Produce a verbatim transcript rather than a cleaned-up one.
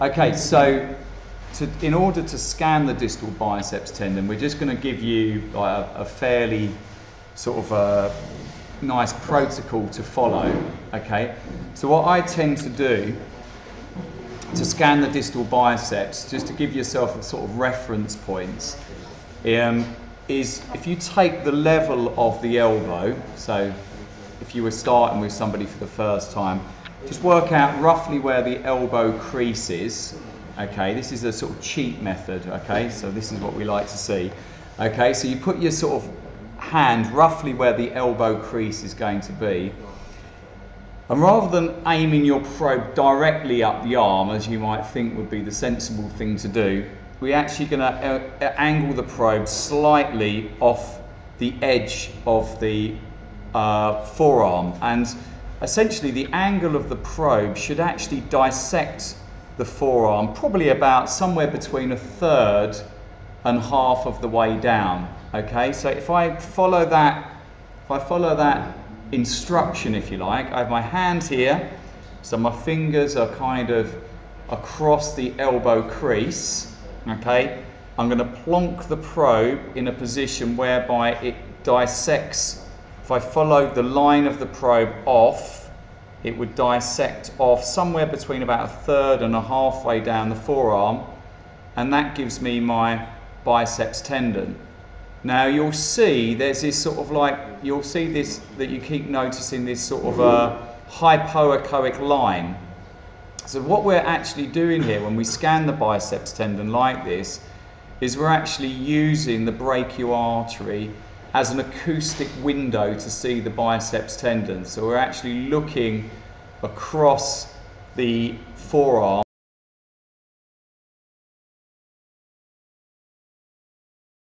Okay, so to, in order to scan the distal biceps tendon, we're just going to give you a, a fairly sort of a nice protocol to follow. Okay, so what I tend to do to scan the distal biceps, just to give yourself a sort of reference points, um, is if you take the level of the elbow, so if you were starting with somebody for the first time, just work out roughly where the elbow crease is. Okay, this is a sort of cheat method. Okay, so this is what we like to see. Okay, so you put your sort of hand roughly where the elbow crease is going to be, and rather than aiming your probe directly up the arm, as you might think would be the sensible thing to do, we're actually going to angle the probe slightly off the edge of the uh, forearm, and essentially the angle of the probe should actually dissect the forearm, probably about somewhere between a third and half of the way down. Okay, so if I follow that, if I follow that instruction, if you like, I have my hand here, so my fingers are kind of across the elbow crease. Okay, I'm going to plonk the probe in a position whereby it dissects. If I followed the line of the probe off, it would dissect off somewhere between about a third and a halfway down the forearm, and that gives me my biceps tendon. Now you'll see there's this sort of like, you'll see this, that you keep noticing this sort of a hypoechoic line. So what we're actually doing here when we scan the biceps tendon like this is we're actually using the brachial artery as an acoustic window to see the biceps tendon. So we're actually looking across the forearm